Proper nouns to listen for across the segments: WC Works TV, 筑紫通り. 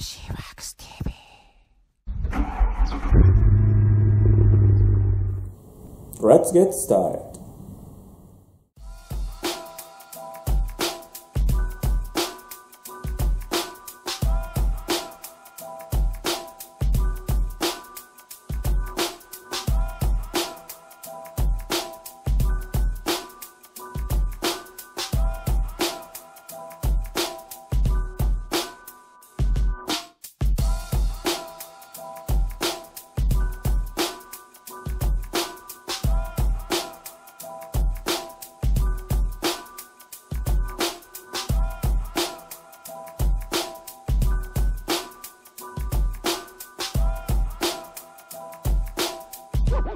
WC Works TV。 Let's get started。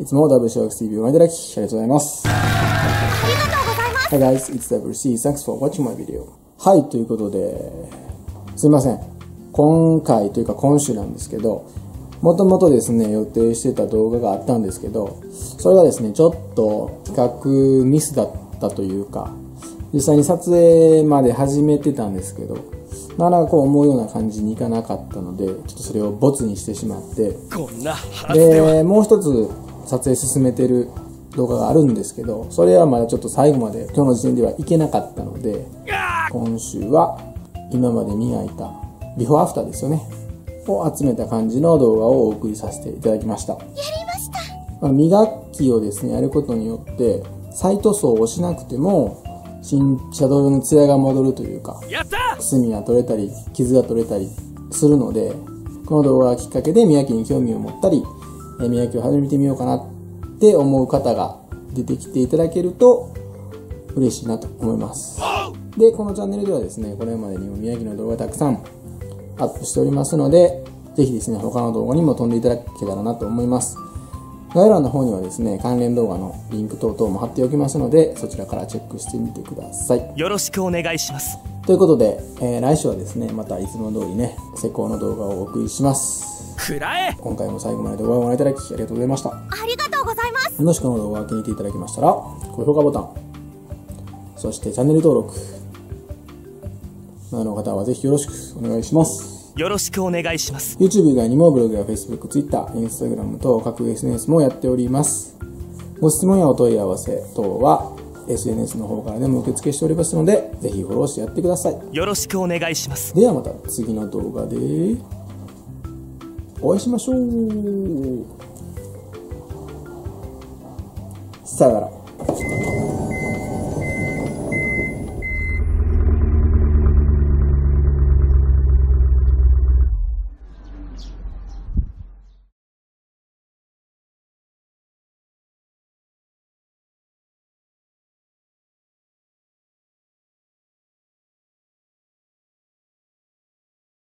いつも WC Works TV をご覧いただきありがとうございます。Hi guys, it's WC. Thanks for watching my video. はい、ということで、すいません。今回というか今週なんですけど、もともとですね、予定してた動画があったんですけど、それはですね、ちょっと企画ミスだったというか、実際に撮影まで始めてたんですけど、なかなかこう思うような感じにいかなかったので、ちょっとそれをボツにしてしまって、でもう一つ撮影進めてる動画があるんですけど、それはまだちょっと最後まで今日の時点ではいけなかったので、今週は今まで磨いたビフォーアフターですよねを集めた感じの動画をお送りさせていただきました。やりました。磨きをですねやることによって再塗装をしなくても新車道用の艶が戻るというか、隅が取れたり傷が取れたりするので、この動画がきっかけで磨きに興味を持ったり磨きを始めてみようかなって思う方が出てきていただけると嬉しいなと思います。でこのチャンネルではですね、これまでにも磨きの動画たくさんアップしておりますので、ぜひですね他の動画にも飛んでいただけたらなと思います。概要欄の方にはですね関連動画のリンク等々も貼っておきますので、そちらからチェックしてみてください。よろしくお願いします。ということで、来週はですねまたいつも通りね施工の動画をお送りします。くらえ、今回も最後まで動画をご覧いただきありがとうございました。ありがとうございます。もしこの動画が気に入っていただけましたら高評価ボタン、そしてチャンネル登録の方はぜひよろしくお願いします。よろしくお願いします。 YouTube 以外にもブログや Facebook、Twitter、Instagram 等各 SNS もやっております。ご質問やお問い合わせ等は SNS の方からでも受付しておりますので、ぜひフォローしてやってください。よろしくお願いします。ではまた次の動画でお会いしましょう。さよなら。